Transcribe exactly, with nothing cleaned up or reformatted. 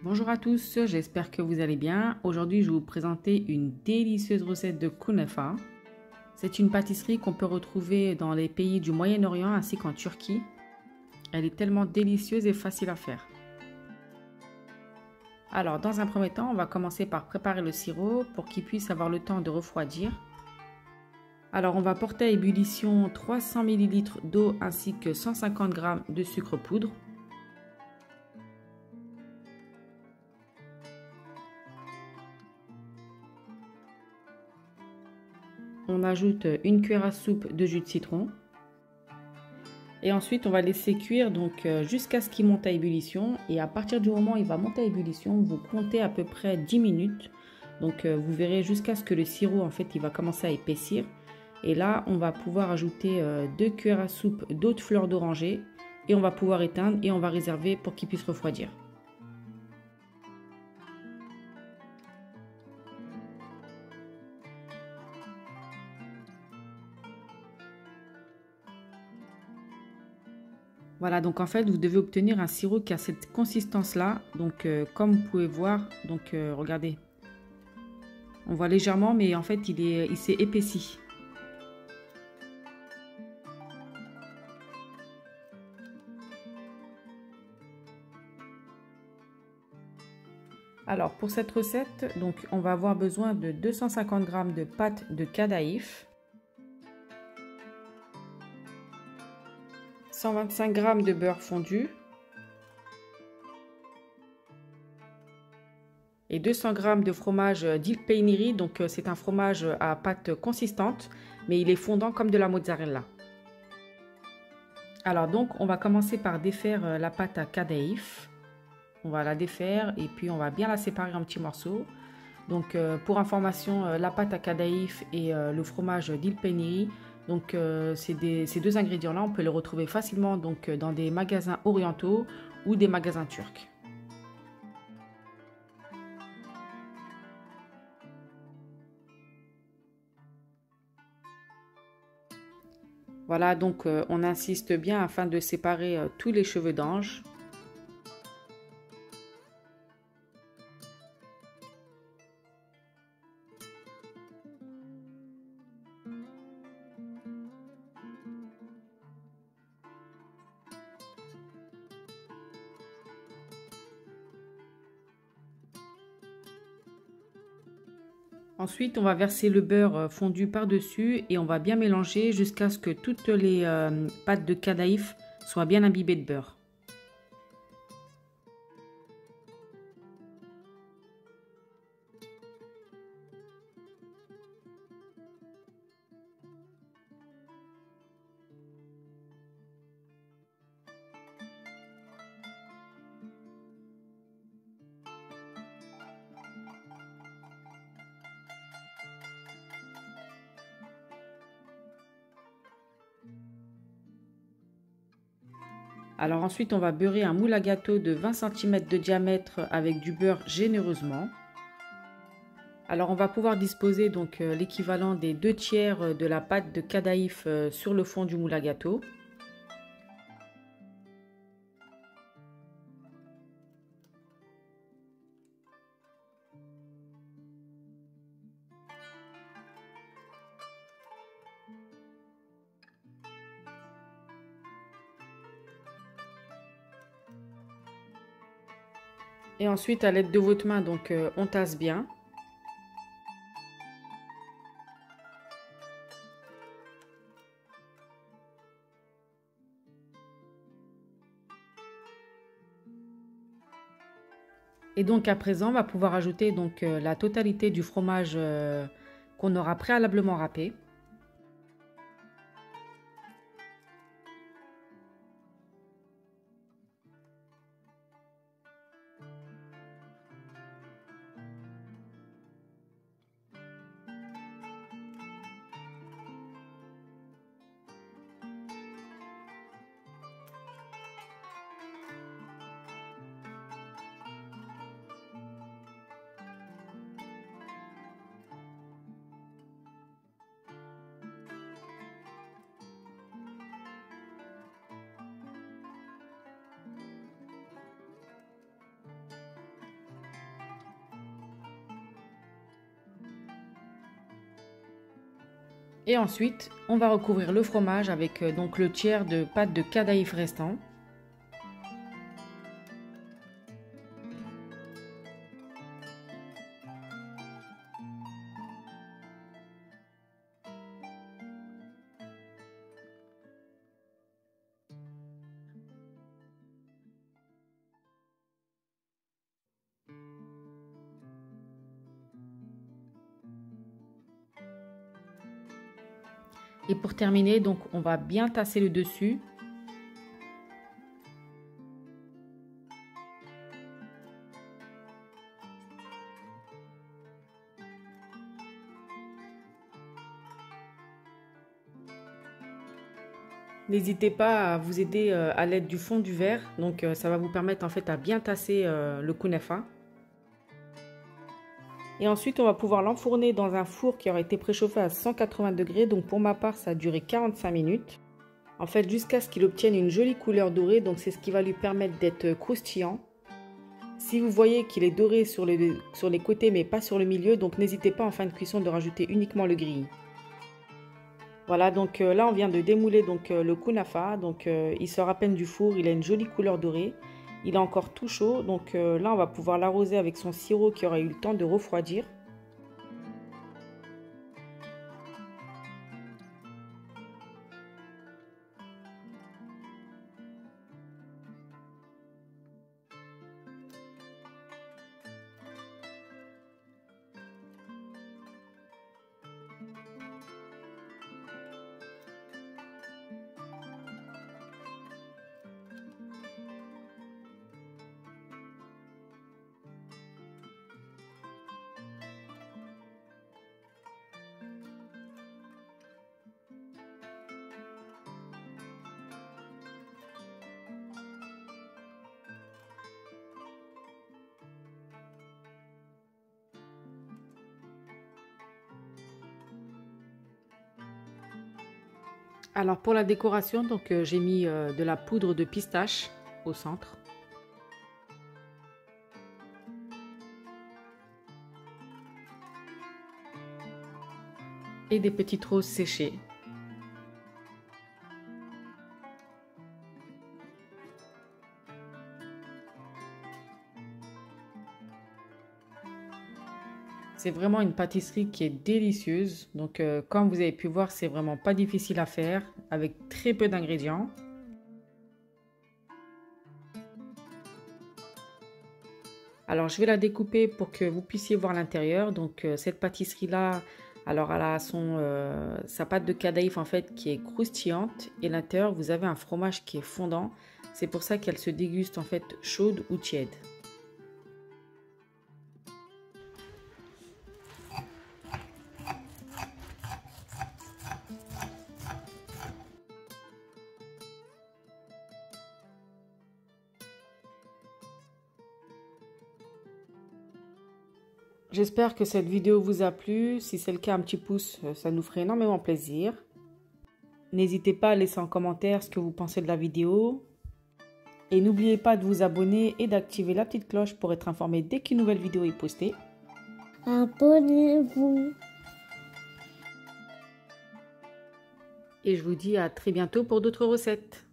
Bonjour à tous, j'espère que vous allez bien. Aujourd'hui, je vais vous présenter une délicieuse recette de kunefa. C'est une pâtisserie qu'on peut retrouver dans les pays du Moyen-Orient ainsi qu'en Turquie. Elle est tellement délicieuse et facile à faire. Alors, dans un premier temps, on va commencer par préparer le sirop pour qu'il puisse avoir le temps de refroidir. Alors, on va porter à ébullition trois cents millilitres d'eau ainsi que cent cinquante grammes de sucre poudre. On ajoute une cuillère à soupe de jus de citron. Et ensuite, on va laisser cuire donc jusqu'à ce qu'il monte à ébullition. Et à partir du moment où il va monter à ébullition, vous comptez à peu près dix minutes. Donc vous verrez jusqu'à ce que le sirop, en fait, il va commencer à épaissir. Et là, on va pouvoir ajouter deux cuillères à soupe d'eau de fleur d'oranger. Et on va pouvoir éteindre et on va réserver pour qu'il puisse refroidir. Voilà, donc en fait, vous devez obtenir un sirop qui a cette consistance-là. Donc, euh, comme vous pouvez voir, donc euh, regardez, on voit légèrement, mais en fait, il est, il s'est épaissi. Alors, pour cette recette, donc, on va avoir besoin de deux cent cinquante grammes de pâte de kadaïf, cent vingt-cinq grammes de beurre fondu et deux cents grammes de fromage tel peyniri. Donc c'est un fromage à pâte consistante, mais il est fondant comme de la mozzarella. Alors donc on va commencer par défaire la pâte à kadaïf. On va la défaire et puis on va bien la séparer en petits morceaux. Donc pour information, la pâte à kadaïf et le fromage tel peyniri, donc euh, ces, des, ces deux ingrédients-là, on peut les retrouver facilement donc, dans des magasins orientaux ou des magasins turcs. Voilà, donc euh, on insiste bien afin de séparer euh, tous les cheveux d'ange. Ensuite, on va verser le beurre fondu par-dessus et on va bien mélanger jusqu'à ce que toutes les euh, pâtes de kadaïf soient bien imbibées de beurre. Alors ensuite, on va beurrer un moule à gâteau de vingt centimètres de diamètre avec du beurre généreusement. Alors on va pouvoir disposer donc l'équivalent des deux tiers de la pâte de kadaïf sur le fond du moule à gâteau. Et ensuite, à l'aide de votre main, donc euh, on tasse bien. Et donc à présent, on va pouvoir ajouter donc euh, la totalité du fromage euh, qu'on aura préalablement râpé. Et ensuite, on va recouvrir le fromage avec euh, donc le tiers de pâte de kadaïf restant. Et pour terminer, donc on va bien tasser le dessus. N'hésitez pas à vous aider à l'aide du fond du verre, donc ça va vous permettre en fait à bien tasser le kunefa. Et ensuite, on va pouvoir l'enfourner dans un four qui aura été préchauffé à cent quatre-vingts degrés. Donc pour ma part, ça a duré quarante-cinq minutes. En fait, jusqu'à ce qu'il obtienne une jolie couleur dorée. Donc c'est ce qui va lui permettre d'être croustillant. Si vous voyez qu'il est doré sur les, sur les côtés mais pas sur le milieu, donc n'hésitez pas en fin de cuisson de rajouter uniquement le gris. Voilà, donc euh, là on vient de démouler donc, euh, le kunefa. Donc euh, il sort à peine du four, il a une jolie couleur dorée. Il est encore tout chaud, donc euh, là on va pouvoir l'arroser avec son sirop qui aura eu le temps de refroidir. Alors pour la décoration, donc euh, j'ai mis euh, de la poudre de pistache au centre. Et des petites roses séchées. C'est vraiment une pâtisserie qui est délicieuse. Donc euh, comme vous avez pu voir, c'est vraiment pas difficile à faire avec très peu d'ingrédients. Alors je vais la découper pour que vous puissiez voir l'intérieur. Donc euh, cette pâtisserie là, alors elle a son, euh, sa pâte de kadaïf en fait qui est croustillante et à l'intérieur vous avez un fromage qui est fondant. C'est pour ça qu'elle se déguste en fait chaude ou tiède. J'espère que cette vidéo vous a plu. Si c'est le cas, un petit pouce, ça nous ferait énormément plaisir. N'hésitez pas à laisser en commentaire ce que vous pensez de la vidéo. Et n'oubliez pas de vous abonner et d'activer la petite cloche pour être informé dès qu'une nouvelle vidéo est postée. Abonnez-vous. Et je vous dis à très bientôt pour d'autres recettes.